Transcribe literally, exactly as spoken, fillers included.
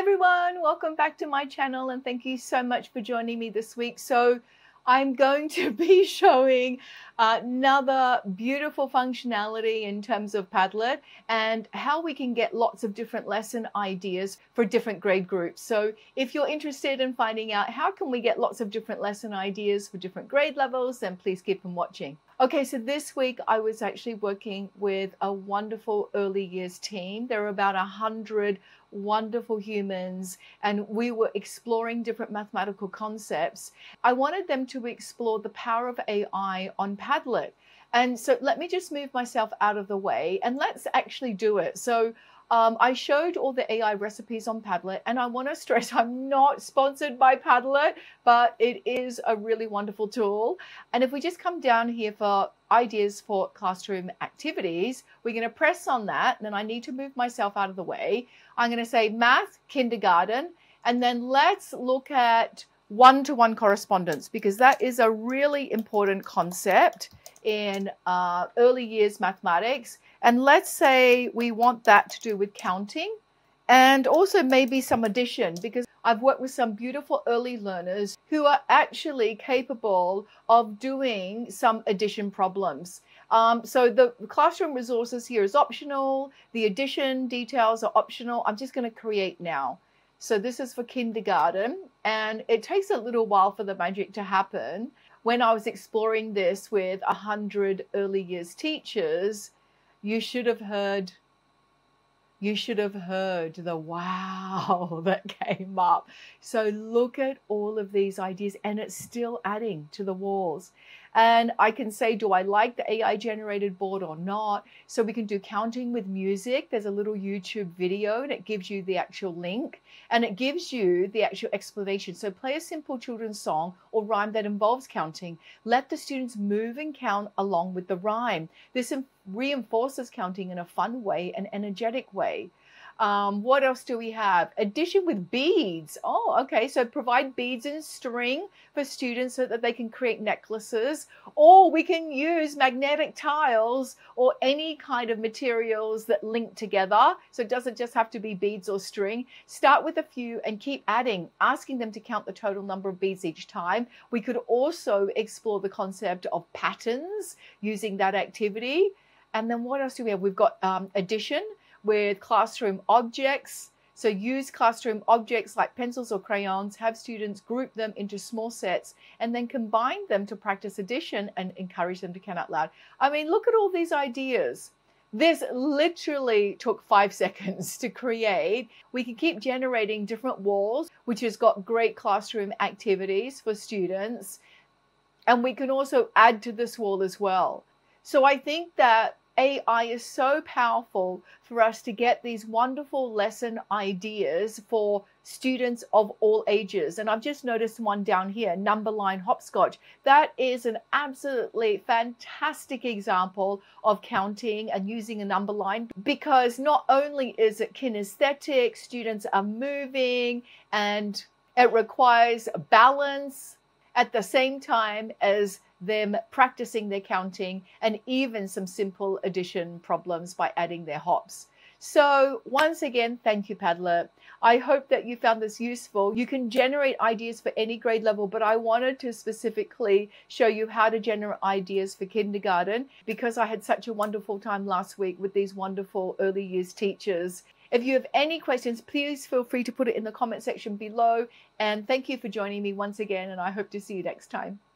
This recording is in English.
Hi everyone, welcome back to my channel and thank you so much for joining me this week. So I'm going to be showing another beautiful functionality in terms of Padlet and how we can get lots of different lesson ideas for different grade groups. So if you're interested in finding out how can we get lots of different lesson ideas for different grade levels, then please keep on watching. Okay, so this week I was actually working with a wonderful early years team. There were about a hundred wonderful humans and we were exploring different mathematical concepts. I wanted them to explore the power of A I on Padlet. And so let me just move myself out of the way and let's actually do it. So Um, I showed all the A I recipes on Padlet, and I want to stress I'm not sponsored by Padlet, but it is a really wonderful tool. And if we just come down here for ideas for classroom activities, we're going to press on that. Then I need to move myself out of the way. I'm going to say math, kindergarten, and then let's look at one-to-one correspondence, because that is a really important concept in uh, early years mathematics. And let's say we want that to do with counting and also maybe some addition, because I've worked with some beautiful early learners who are actually capable of doing some addition problems. Um, so the classroom resources here is optional. The addition details are optional. I'm just going to create now. So this is for kindergarten, and it takes a little while for the magic to happen. When I was exploring this with a hundred early years teachers, you should have heard, you should have heard the wow that came up. So look at all of these ideas and it's still adding to the walls. And I can say, do I like the A I generated board or not? So we can do counting with music. There's a little YouTube video and it gives you the actual link and it gives you the actual explanation. So play a simple children's song or rhyme that involves counting. Let the students move and count along with the rhyme. This reinforces counting in a fun way, an energetic way. Um, what else do we have? Addition with beads. Oh, okay. So provide beads and string for students so that they can create necklaces, or we can use magnetic tiles or any kind of materials that link together. So it doesn't just have to be beads or string. Start with a few and keep adding, asking them to count the total number of beads each time. We could also explore the concept of patterns using that activity. And then what else do we have? We've got um, addition with classroom objects. So use classroom objects like pencils or crayons, have students group them into small sets and then combine them to practice addition and encourage them to count out loud. I mean, look at all these ideas. This literally took five seconds to create. We can keep generating different walls, which has got great classroom activities for students. And we can also add to this wall as well. So I think that A I is so powerful for us to get these wonderful lesson ideas for students of all ages. And I've just noticed one down here, number line hopscotch. That is an absolutely fantastic example of counting and using a number line, because not only is it kinesthetic, students are moving and it requires balance at the same time as them practicing their counting and even some simple addition problems by adding their hops. So once again, thank you, Padlet. I hope that you found this useful. You can generate ideas for any grade level, but I wanted to specifically show you how to generate ideas for kindergarten because I had such a wonderful time last week with these wonderful early years teachers. If you have any questions, please feel free to put it in the comment section below. And thank you for joining me once again, and I hope to see you next time.